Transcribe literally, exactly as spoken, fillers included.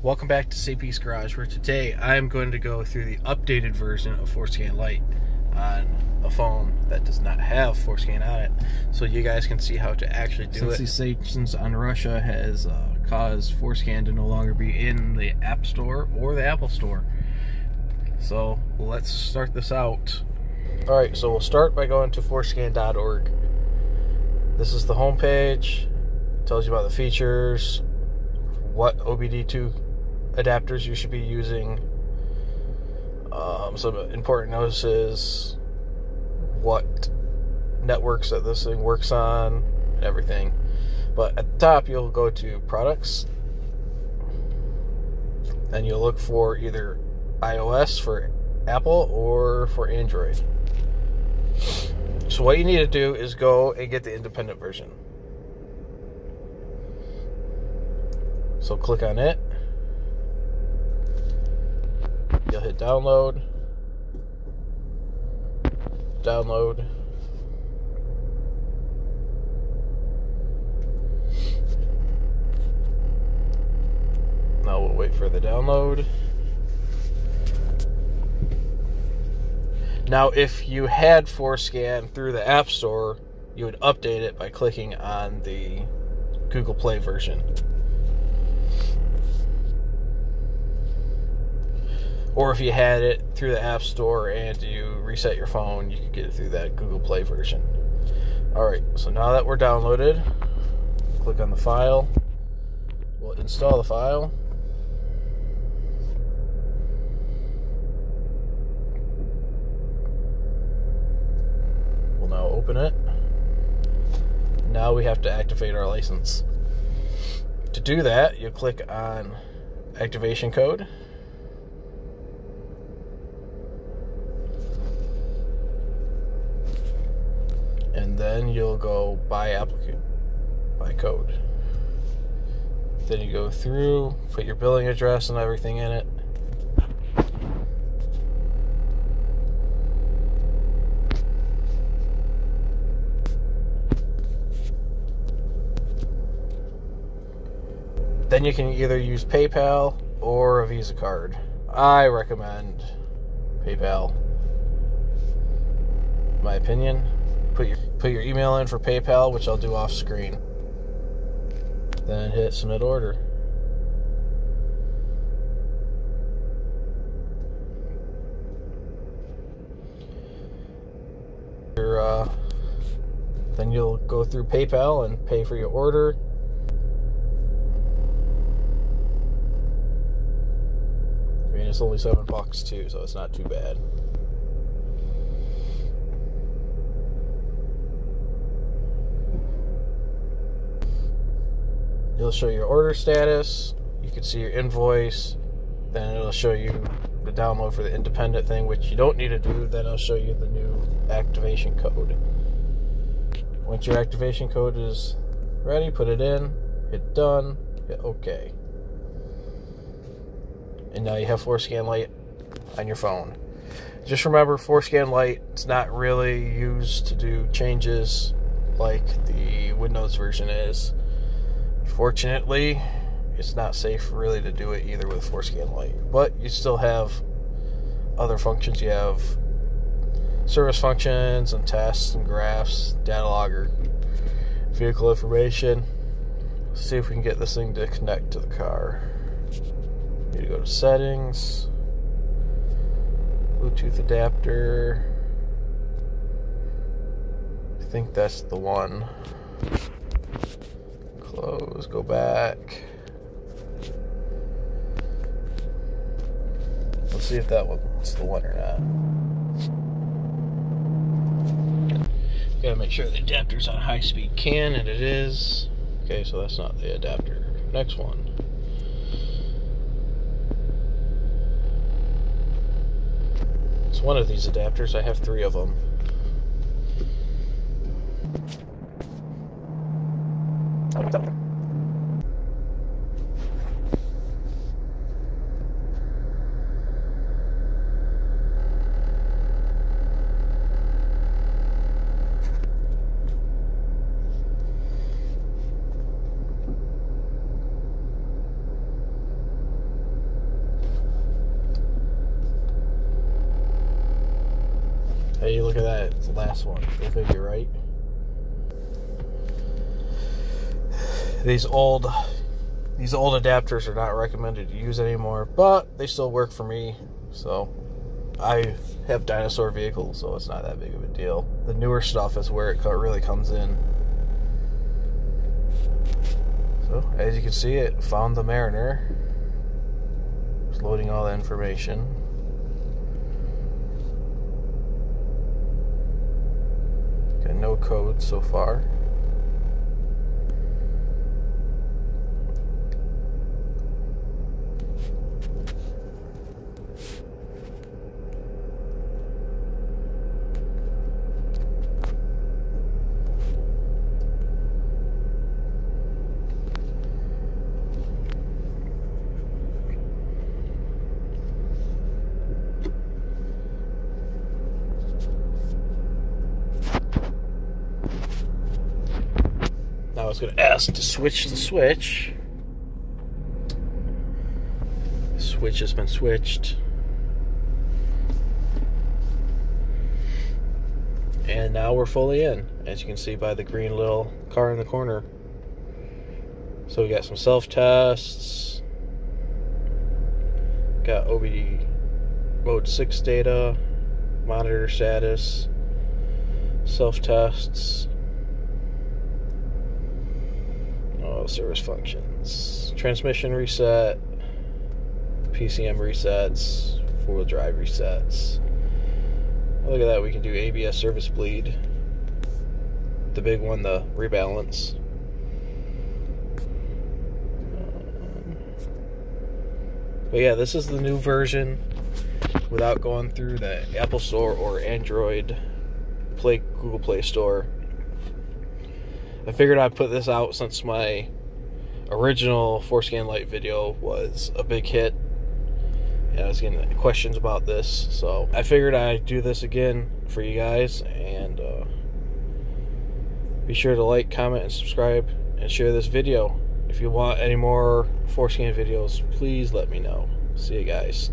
Welcome back to C P's Garage, where today I'm going to go through the updated version of Forscan Lite on a phone that does not have Forscan on it, so you guys can see how to actually do Since it. Since these sanctions on Russia has uh, caused Forscan to no longer be in the App Store or the Apple Store. So let's start this out. Alright, so we'll start by going to forscan dot org. This is the homepage. It tells you about the features, what O B D two adapters you should be using, um, some important notices, what networks that this thing works on, and everything. But at the top, you'll go to products, and you'll look for either iOS for Apple or for Android. So what you need to do is go and get the independent version. So click on it. You'll hit download, download, now we'll wait for the download. Now if you had Forscan through the App Store, you would update it by clicking on the Google Play version. Or if you had it through the App Store and you reset your phone, you could get it through that Google Play version. Alright, so now that we're downloaded, click on the file. We'll install the file. We'll now open it. Now we have to activate our license. To do that, you click on activation code. And then you'll go by applicant, by code. Then you go through, put your billing address and everything in it. Then you can either use PayPal or a Visa card. I recommend PayPal, my opinion. Put your, put your email in for PayPal, which I'll do off screen. Then hit submit order. Your, uh, then you'll go through PayPal and pay for your order. I mean, it's only seven bucks too, so it's not too bad. It'll show your order status, you can see your invoice, then it'll show you the download for the independent thing, which you don't need to do, then it'll show you the new activation code. Once your activation code is ready, put it in, hit done, hit OK. And now you have Forscan Lite on your phone. Just remember, Forscan Lite is not really used to do changes like the Windows version is. Fortunately, it's not safe really to do it either with Forscan Lite, but you still have other functions. You have service functions and tests and graphs, data logger, vehicle information. Let's see if we can get this thing to connect to the car. Need to go to settings, Bluetooth adapter. I think that's the one. Close, go back. Let's see if that one's the one or not. Gotta make sure the adapter's on high speed C A N, and it is. Okay, so that's not the adapter. Next one. It's one of these adapters. I have three of them. look at that. It's the last one. Go figure, right? These old these old adapters are not recommended to use anymore, but they still work for me. So I have dinosaur vehicles, so it's not that big of a deal. The newer stuff is where it really comes in. So as you can see, it found the Mariner. It's loading all the information. Got no code so far. I was going to ask to switch the switch. The switch has been switched. And now we're fully in, as you can see by the green little car in the corner. So we got some self-tests. Got O B D mode six data, monitor status, self-tests, service functions, transmission reset, P C M resets, four-wheel drive resets. Look at that, we can do A B S service bleed, the big one, the rebalance. But yeah, this is the new version without going through the Apple Store or Android Play, Google Play Store. I figured I'd put this out since my original Forscan Lite video was a big hit and I was getting questions about this, so I figured I'd do this again for you guys. And uh, be sure to like, comment, and subscribe, and share this video. If you want any more Forscan videos, please let me know. See you guys.